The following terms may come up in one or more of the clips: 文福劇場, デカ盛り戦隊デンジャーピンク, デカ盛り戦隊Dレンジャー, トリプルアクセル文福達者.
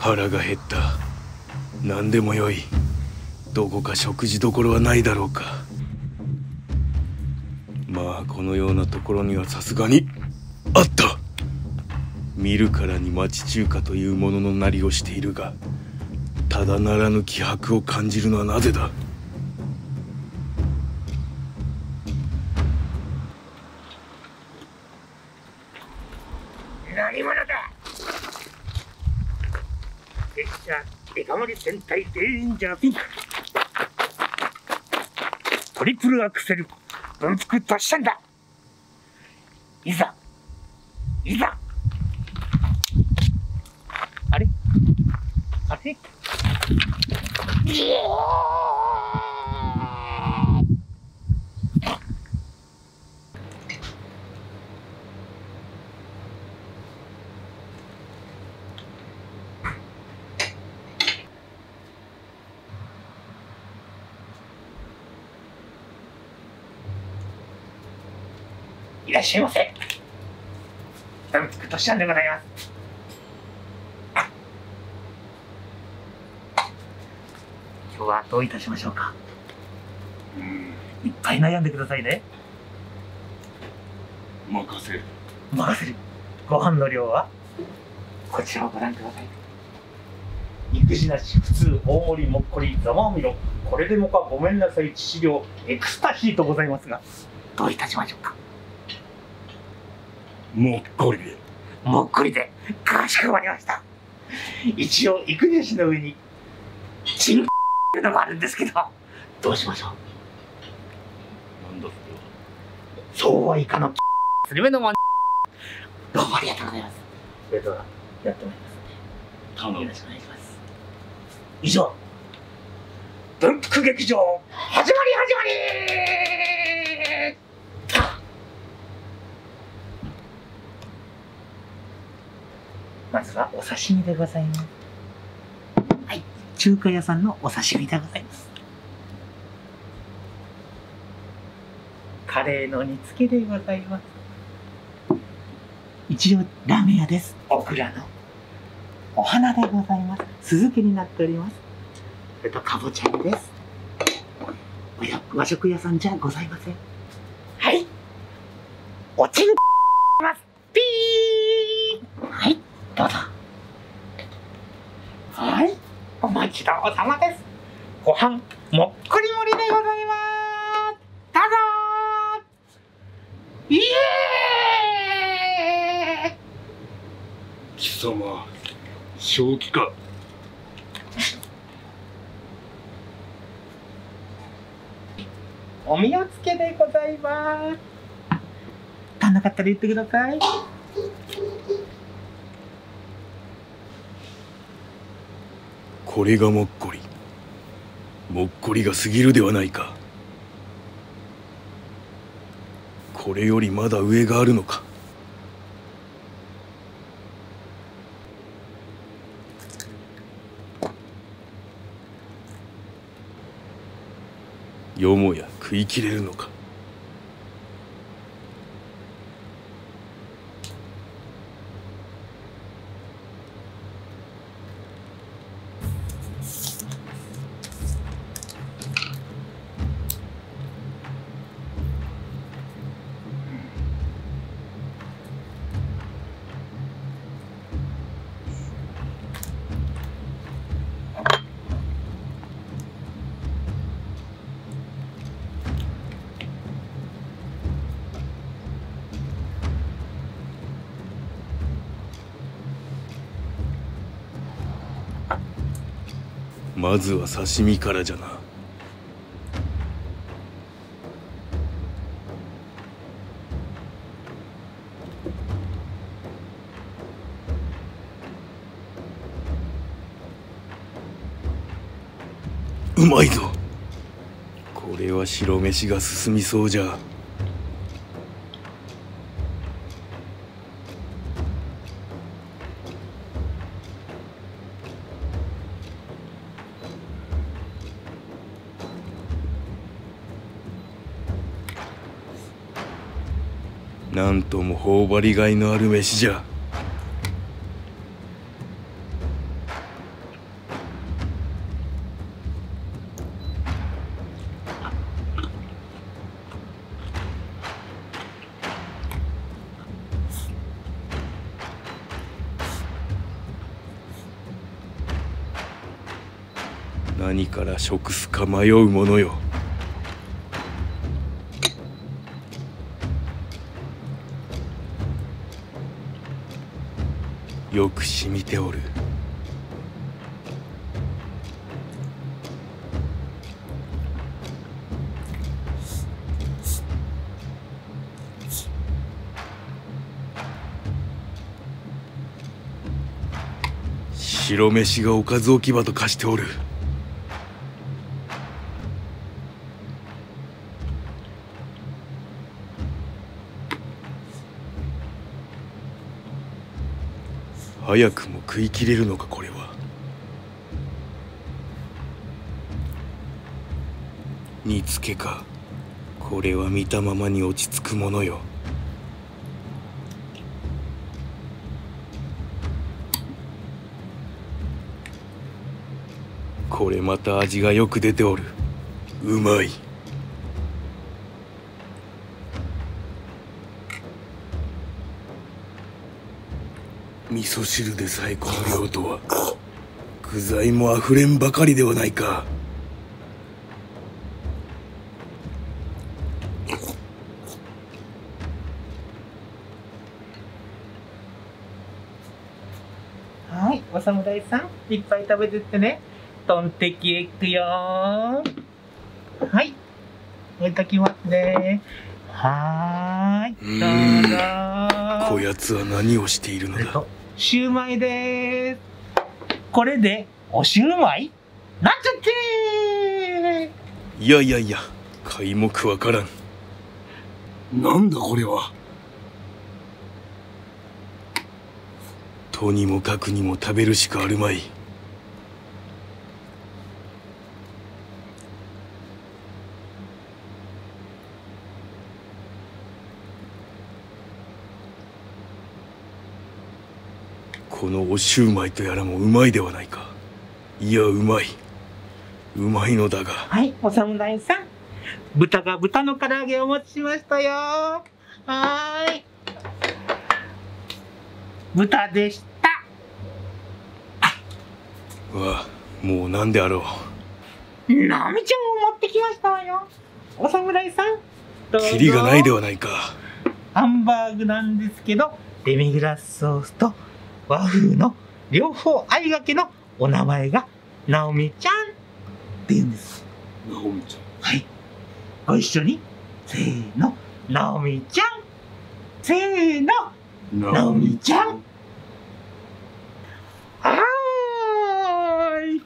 腹が減った。何でもよい。どこか食事どころはないだろうか。まあこのようなところにはさすがにあった。見るからに町中華というもののなりをしているが、ただならぬ気迫を感じるのはなぜだ。何者だ。拙者デカ盛り戦隊デンジャーピンク、トリプルアクセル文福達者だ。いざいざ。あれあれ、いらっしゃいませ。文福達者でございます。今日はどういたしましょうか。いっぱい悩んでくださいね。任せる任せる。ご飯の量はこちらをご覧ください。肉じなし、普通、大盛り、もっこり、ざまみろ、これでもか、ごめんなさい、致死量、エクスタシーとございますが、どういたしましょうか。もっこりでもっこりで。かしこまりました。一応育児誌の上にチンコというのがあるんですけど、どうしましょう。なんだそれは。そうはいかのすり目のまん。どうもありがとうございます。それではやってまいりますので、よろしくお願いします。以上、文福劇場始まり始まり。まずはお刺身でございます。はい、中華屋さんのお刺身でございます。カレーの煮付けでございます。一応ラーメン屋です。オクラのお花でございます。酢漬けになっております。それとかぼちゃです。和食屋さんじゃございません。はい。おちん。はい、お待ちどおさまです。ご飯もっこり盛りでございます。どうぞ。イエーイ。貴様正気か。お身をつけでございます。足んなかったら言ってください。これがもっこり。もっこりが過ぎるではないか。これよりまだ上があるのか。よもや食い切れるのか。まずは刺身からじゃな。うまいぞ。これは白飯が進みそうじゃ。なんとも頬張りがいのある飯じゃ。何から食すか迷うものよ。よく染みておる。白飯がおかず置き場と化しておる。早くも食い切れるのかこれは。煮つけか。これは見たままに落ち着くものよ。これまた味がよく出ておる。うまい。味噌汁でさえこの量とは。具材もあふれんばかりではないか。はい、お侍さん、いっぱい食べてってね。トンテキへ行くよー。はい。置いときますね。はーい。どうぞ。こやつは何をしているのだ。シューマイでーす。これでおシューマイなっちゃってー。いやいやいや、皆目わからん。なんだこれは。とにもかくにも食べるしかあるまい。このおシューマイとやらもうまいではないか。いや、うまい。うまいのだが。はい、お侍さん。豚が豚の唐揚げをお持ちしましたよ。はーい。豚でした。わあ、もうなんであろう。ナミちゃんを持ってきましたわよ。お侍さん。キリがないではないか。ハンバーグなんですけど、デミグラスソースと。和風の両方あいがけのお名前がナオミちゃんって言うんです。ナオミちゃん、はい、ご一緒にせーの、ナオミちゃん、せーの、ナオミちゃん。はーい、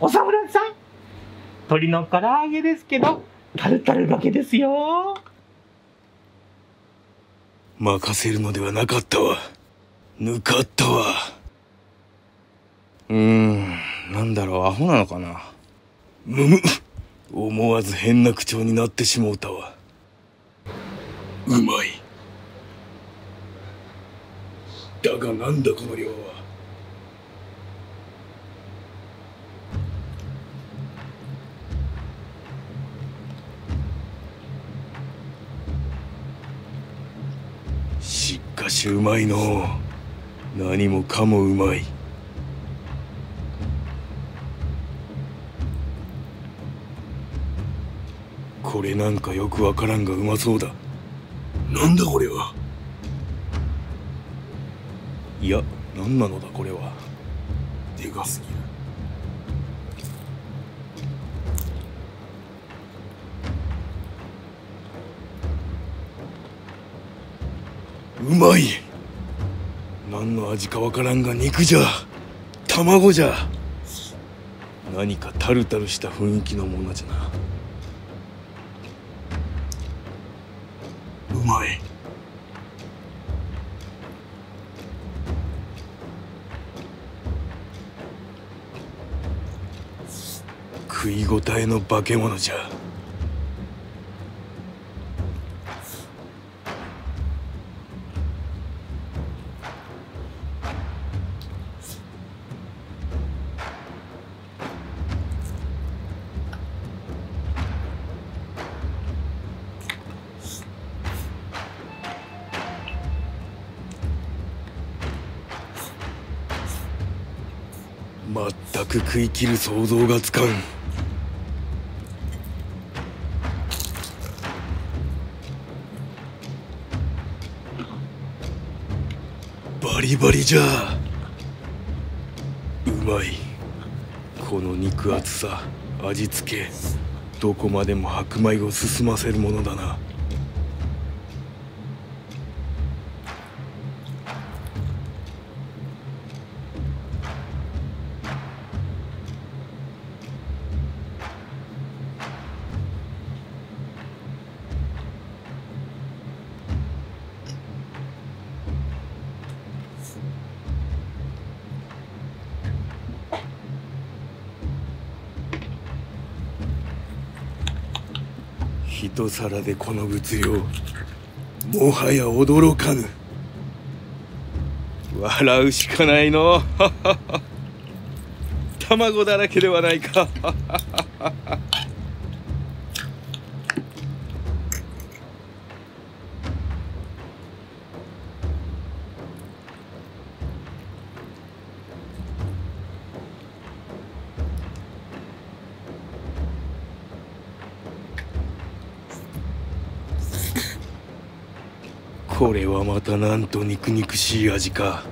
お侍さん、鶏の唐揚げですけどタルタルがけですよ。任せるのではなかったわ。ぬかったわ。なんだろう、アホなのかな。思わず変な口調になってしもうたわ。うまい。だがなんだこの量は。うまいの。何もかもうまい。これなんかよくわからんがうまそうだ。なんだこれは。いや、何なのだこれは。でかすぎる。うまい。何の味かわからんが肉じゃ卵じゃ何かタルタルした雰囲気のものじゃな。うまい。食い応えの化け物じゃ。全く食い切る想像がつかん。バリバリじゃ。うまい。この肉厚さ、味付け、どこまでも白米を進ませるものだな。一皿でこの物量、もはや驚かぬ。笑うしかないの。卵だらけではないか。これはまたなんと肉々しい味か。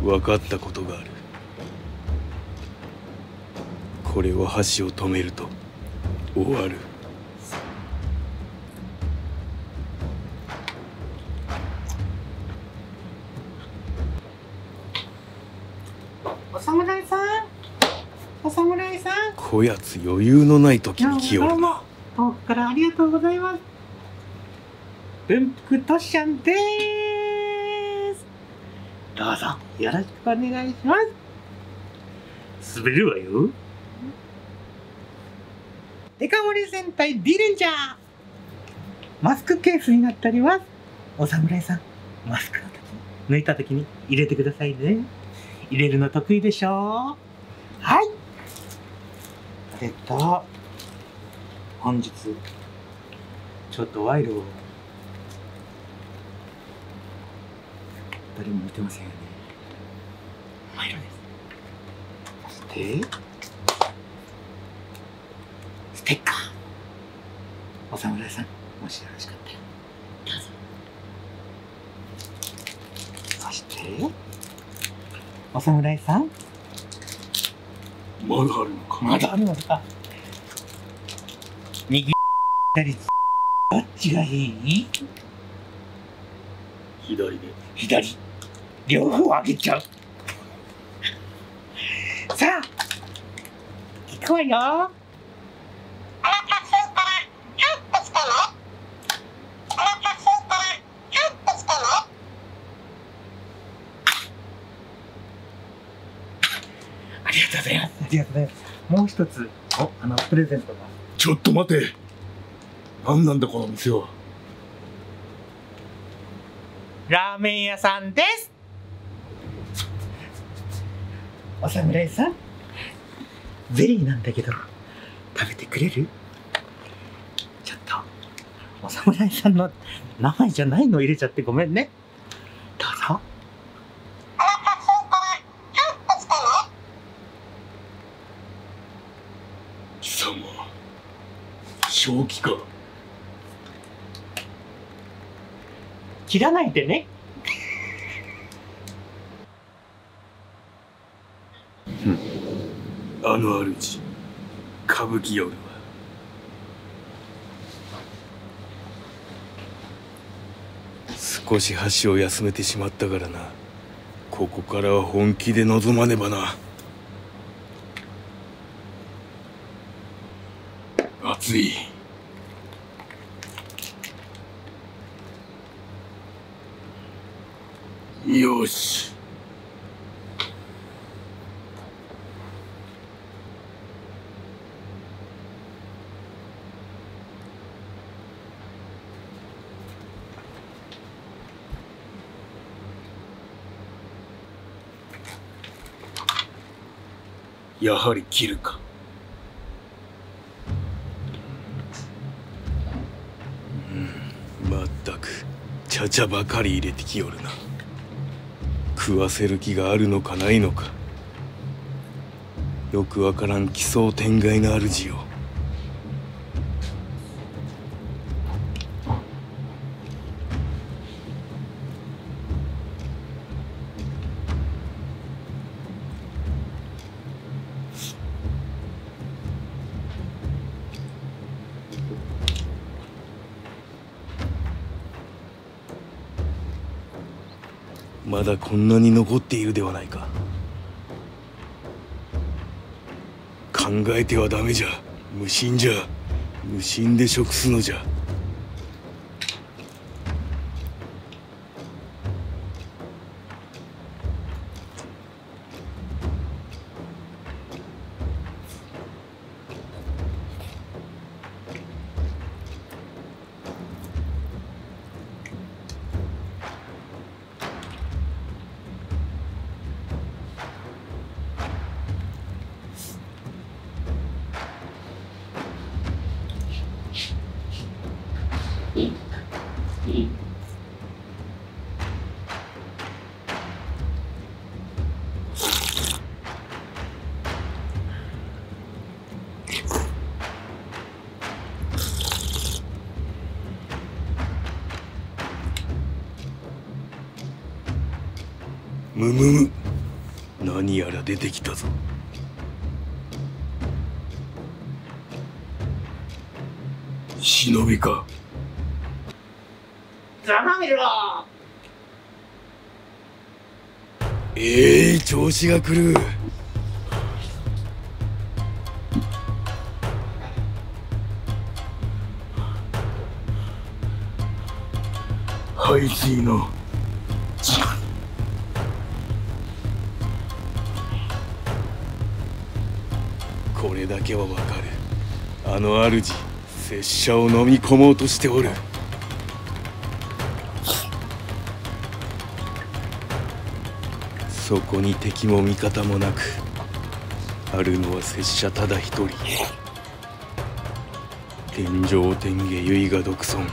分かったことがある。これは箸を止めると終わる。お侍さん、お侍さん、こやつ余裕のない時に来よるな。遠くからありがとうございます。文福とっしゃんでーす。どうぞよろしくお願いします。滑るわよ。デカ盛り戦隊Dレンジャー、マスクケースになっております。お侍さん、マスクの時抜いた時に入れてくださいね。入れるの得意でしょう。はい、これと本日ちょっと賄賂を。誰も見てませんよね。賄賂です。そしてステッカー、お侍さん、もしよろしかったらどうぞ。そしてお侍さん、まだあるのか。まだあるのか。右たりどっちがいい？左で。左。両方上げちゃう。さあ、行くわよ。お腹すいたら帰ってきてね。お腹すいたら帰ってきてね。ありがとうございます。ありがとうございます。もう一つ、プレゼントが。ちょっと待て。何なんだこの店は。ラーメン屋さんです。お侍さん、ゼリーなんだけど、食べてくれる？ちょっと、お侍さんの名前じゃないの入れちゃってごめんね。どうぞ。正気か。切らないでね。あの主、歌舞伎夜は少し箸を休めてしまったからな。ここからは本気で臨まねばな。熱い。よし。やはり切るか。まったくちゃちゃばかり入れてきよるな。食わせる気があるのかないのか、よくわからん奇想天外な主よ。まだこんなに残っているではないか。考えてはダメじゃ。無心じゃ。無心で食すのじゃ。むむむ、何やら出てきたぞ。忍びか。ざまみろ。ええ、調子が狂う。ハイジーのこれだけはわかる。あの主、拙者を飲み込もうとしておる。そこに敵も味方もなく、あるのは拙者ただ一人。天上天下唯我独尊。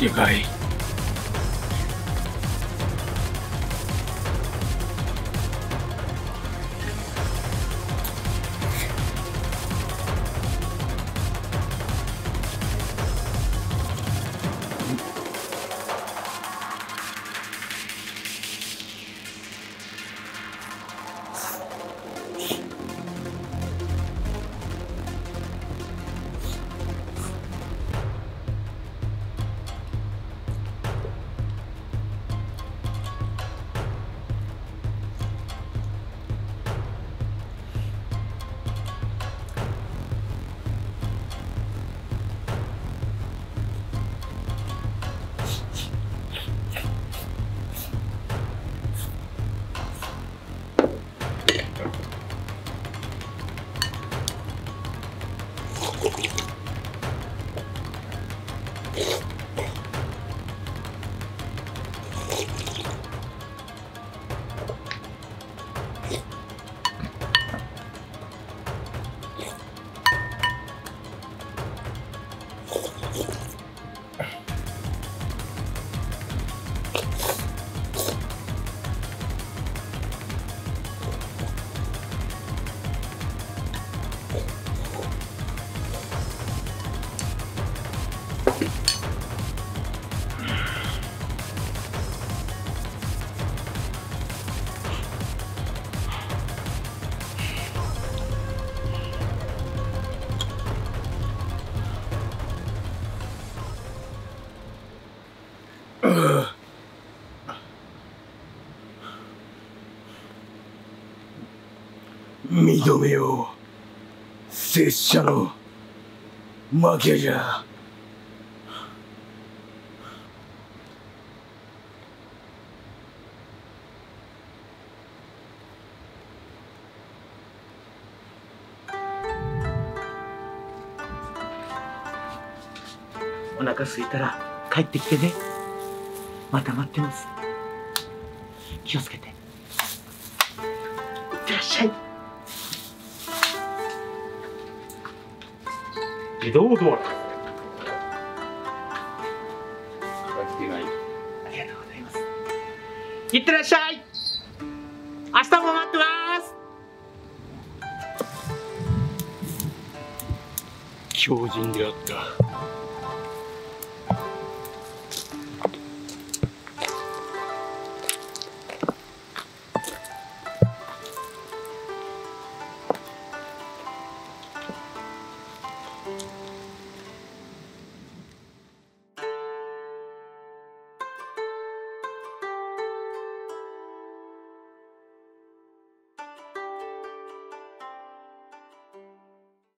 でかい。見止めよう。拙者の負けじゃ。お腹すいたら帰ってきてね。また待ってます。気をつけて。いってらっしゃい。自動ドア。ありがとうございます。いってらっしゃい。明日も待ってます。強靭であった。